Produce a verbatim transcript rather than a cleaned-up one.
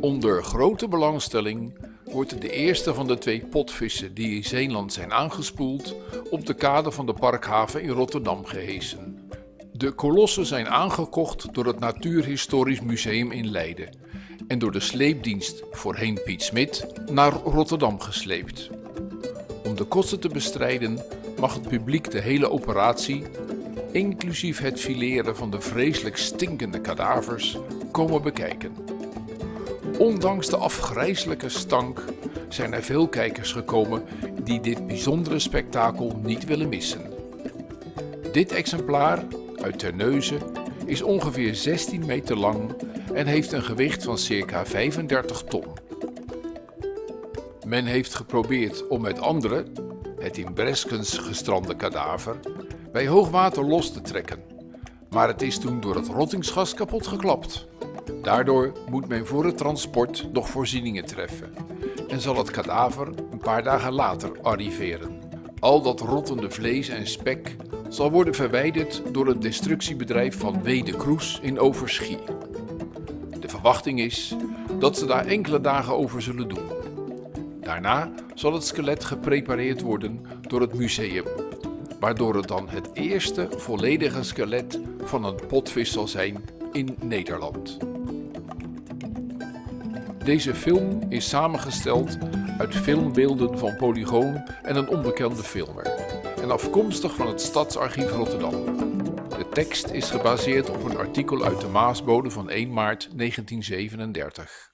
Onder grote belangstelling wordt de eerste van de twee potvissen die in Zeeland zijn aangespoeld op de kade van de Parkhaven in Rotterdam gehesen. De kolossen zijn aangekocht door het Natuurhistorisch Museum in Leiden en door de sleepdienst, voorheen Piet Smit, naar Rotterdam gesleept. Om de kosten te bestrijden mag het publiek de hele operatie, inclusief het fileren van de vreselijk stinkende kadavers, komen bekijken. Ondanks de afgrijselijke stank zijn er veel kijkers gekomen die dit bijzondere spektakel niet willen missen. Dit exemplaar, uit Terneuzen, is ongeveer zestien meter lang en heeft een gewicht van circa vijfendertig ton. Men heeft geprobeerd om met andere, het in Breskens gestrande kadaver, bij hoogwater los te trekken, maar het is toen door het rottingsgas kapot geklapt. Daardoor moet men voor het transport nog voorzieningen treffen en zal het kadaver een paar dagen later arriveren. Al dat rottende vlees en spek zal worden verwijderd door het destructiebedrijf van Wede Kroes in Overschie. De verwachting is dat ze daar enkele dagen over zullen doen. Daarna zal het skelet geprepareerd worden door het museum, waardoor het dan het eerste volledige skelet van een potvis zal zijn in Nederland. Deze film is samengesteld uit filmbeelden van Polygoon en een onbekende filmer en afkomstig van het Stadsarchief Rotterdam. De tekst is gebaseerd op een artikel uit de Maasbode van één maart negentienzevenendertig.